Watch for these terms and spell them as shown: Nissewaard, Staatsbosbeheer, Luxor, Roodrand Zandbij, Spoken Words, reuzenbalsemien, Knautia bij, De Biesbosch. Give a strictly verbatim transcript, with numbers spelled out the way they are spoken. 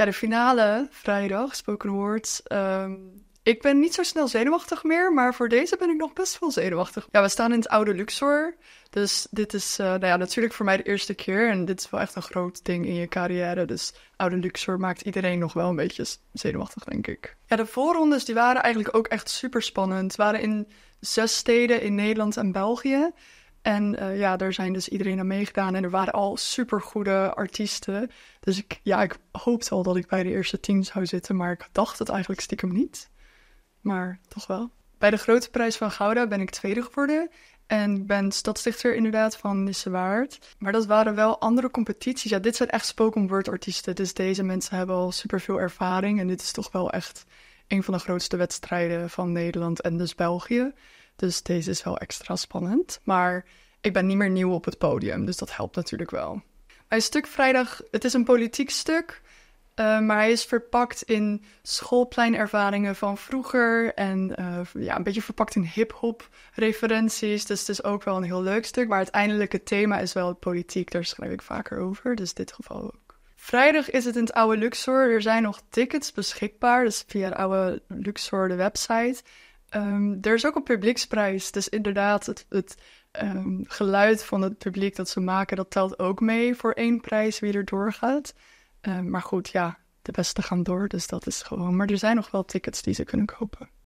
ja, de finale vrijdag, Spoken Words. Um, ik ben niet zo snel zenuwachtig meer, maar voor deze ben ik nog best wel zenuwachtig. Ja, we staan in het oude Luxor. Dus dit is uh, nou ja, natuurlijk voor mij de eerste keer. En dit is wel echt een groot ding in je carrière. Dus oude Luxor maakt iedereen nog wel een beetje zenuwachtig, denk ik. Ja, de voorrondes die waren eigenlijk ook echt super spannend. Waren in zes steden in Nederland en België. En uh, ja, daar zijn dus iedereen aan meegedaan. En er waren al supergoede artiesten. Dus ik, ja, ik hoopte al dat ik bij de eerste tien zou zitten. Maar ik dacht het eigenlijk stiekem niet. Maar toch wel. Bij de Grote Prijs van Gouda ben ik tweede geworden. En ik ben stadsdichter inderdaad van Nissewaard. Maar dat waren wel andere competities. Ja, dit zijn echt spoken word artiesten. Dus deze mensen hebben al superveel ervaring. En dit is toch wel echt een van de grootste wedstrijden van Nederland en dus België. Dus deze is wel extra spannend. Maar ik ben niet meer nieuw op het podium, dus dat helpt natuurlijk wel. Mijn stuk vrijdag, het is een politiek stuk. Uh, maar hij is verpakt in schoolpleinervaringen van vroeger. En uh, ja, een beetje verpakt in hip-hop referenties. Dus het is ook wel een heel leuk stuk. Maar uiteindelijk het thema is wel politiek. Daar schrijf ik vaker over. Dus in dit geval ook. Vrijdag is het in het oude Luxor. Er zijn nog tickets beschikbaar. Dus via het oude Luxor, de website. Um, er is ook een publieksprijs. Dus inderdaad, het, het um, geluid van het publiek dat ze maken, dat telt ook mee voor één prijs wie er doorgaat. Uh, maar goed, ja, de beste gaan door, dus dat is gewoon. Maar er zijn nog wel tickets die ze kunnen kopen.